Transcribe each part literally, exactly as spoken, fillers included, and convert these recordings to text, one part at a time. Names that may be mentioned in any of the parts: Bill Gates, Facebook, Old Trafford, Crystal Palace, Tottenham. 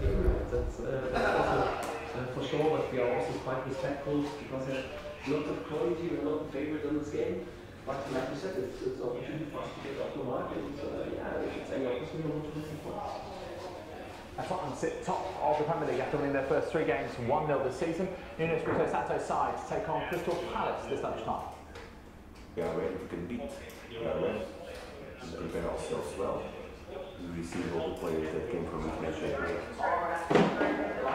That's uh, also, uh, for sure, but we are also quite respectful because there's lots of quality. We're not favored in this game, but like you said, it's, it's opportunity for us to get off the market. So uh, yeah, it's an opportunity we're looking for. Tottenham sit top of the Premier League after winning their first three games one nil this season. Nuno Espirito Santo's side to take on Crystal Palace this lunchtime. We are ready. We can beat. We are ready. We prepare ourselves well. We receive all the players that came from international players. International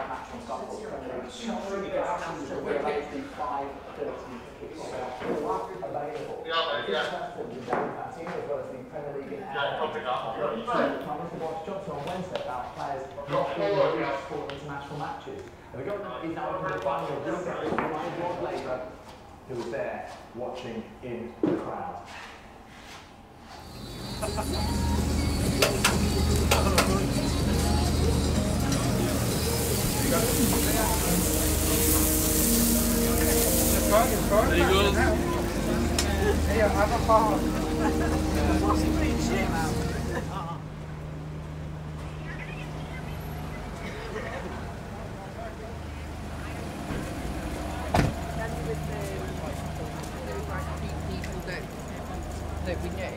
matches. And the government is now in the final of Labour, who was there watching in the crowd. There he goes. Hey, I'm a farmer. What's he putting shit out? Yeah.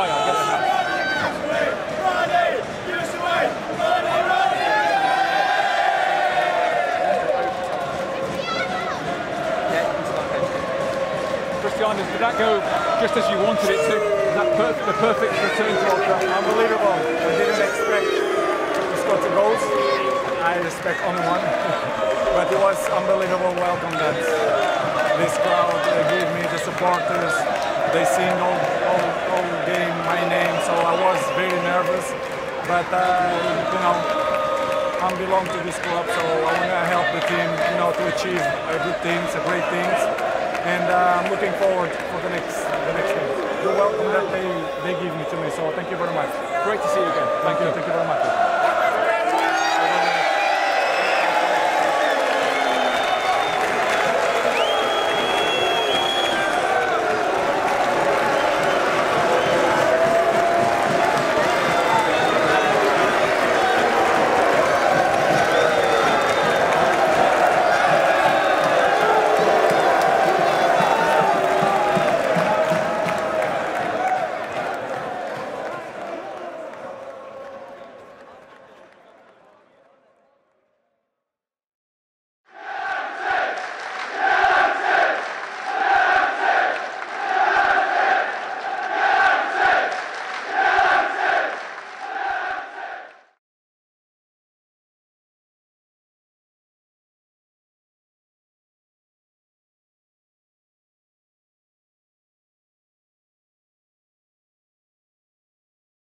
away, I get it. Christian, did that go just as you wanted it to? Is that per the perfect return to Old Trafford? Unbelievable. I didn't expect to score two goals. I expect only one. But it was unbelievable welcome that this crowd gave me, the supporters. They sing all, all, all game my name, so I was very nervous. But, uh, you know, I belong to this club, so I want to help the team, you know, to achieve good things, great things. And uh, I'm looking forward for the next, the next game. The welcome that they, they give me to me, so thank you very much. Great to see you again. Thank, thank you. you, thank you very much.